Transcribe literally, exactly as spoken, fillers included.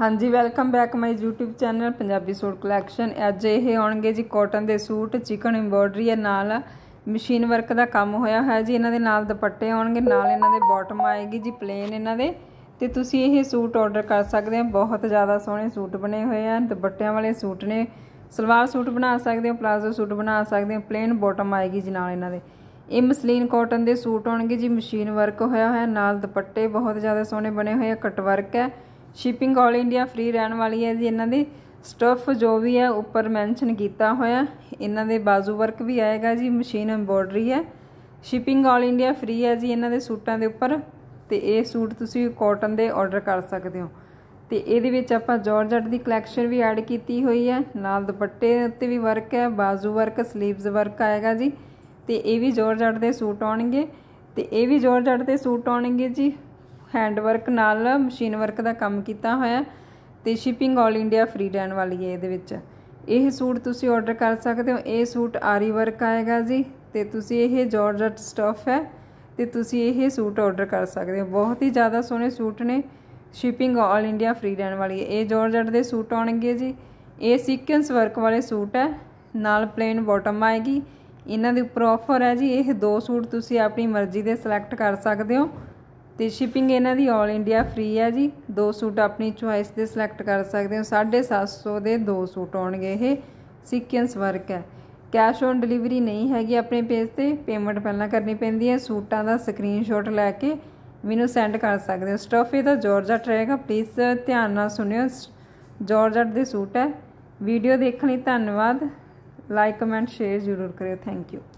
हाँ जी, welcome back my YouTube channel Punjabi suit collection. अज ये आने जी कॉटन के सूट, चिकन एम्बॉयडरी है, नाल मशीन वर्क का काम होया है जी। इन्हों के नाल दुपट्टे आने, नाल इन्हों के बॉटम आएगी जी प्लेन इन्हों के। तो तुसी ये सूट ऑर्डर कर सकते हो, बहुत ज़्यादा सोहने सूट बने हुए हैं। दुपट्टिया वाले सूट ने, सलवार सूट बना सकते हो, प्लाजो सूट बना सकते हो, प्लेन बॉटम आएगी जी। नाल इन्हों के ये मसलीन कॉटन के सूट आने जी, मशीन वर्क होया है, नाल दुपट्टे बहुत ज़्यादा सोहने बने हुए हैं, कट वर्क है, शिपिंग ऑल इंडिया फ्री रहने वाली है जी। इन्होंने स्टफ जो भी है उपर मैंशन किया होया, इन्होंने बाजू वर्क भी आएगा जी, मशीन एम्बॉयडरी है, शिपिंग ऑल इंडिया फ्री है जी इन्होंने सूटों के उपर। तो ये सूट तुसी कॉटन के ऑर्डर कर सकते हो। तो ये आप जॉर्जट की कलैक्शन भी ऐड की हुई है, नाल दुपट्टे उत्ते भी वर्क है, बाजू वर्क, स्लीवस वर्क आएगा जी। तो ये भी जॉर्जट के सूट आने, तो ये भी जॉर्जट के सूट आने जी, हैंडवर्क नाल मशीन वर्क का काम किया होया। तो शिपिंग ऑल इंडिया फ्री रहने वाली है। ये यह सूट तुसी ऑर्डर कर सकते हो। ये सूट आरी वर्क आएगा जी। तो तुसी ये जॉर्जट स्टफ है, तो तुसी ये सूट ऑर्डर कर सकते हो, बहुत ही ज़्यादा सोहने सूट ने, शिपिंग ऑल इंडिया फ्री रहने वाली है। ये जॉर्जट के सूट आने जी, ये सीक्वेंस वर्क वाले सूट है, नाल प्लेन बॉटम आएगी। इन्हां दे उपर ऑफर है जी, ये दो सूट तुसी अपनी मर्जी दे सिलेक्ट कर सकते हो। तो शिपिंग इन्हां दी ऑल इंडिया फ्री है जी। दो सूट अपनी चॉइस दे सिलेक्ट कर सकते हो। साढ़े सात सौ के दो सूट आउणगे, ये सीक्वेंस वर्क है। कैश ऑन डिलीवरी नहीं हैगी अपने पेज ते, पेमेंट पहला करनी पैंदी है। सूटां दा स्क्रीनशॉट लैके मैनूं सेंड कर सकते हो। स्टफ इहदा जॉर्जट रहेगा, प्लीज़ ध्यान नाल सुनियो, जॉर्जट दे सूट है। वीडियो देखने धन्नवाद, लाइक कमेंट शेयर जरूर करियो। Thank you.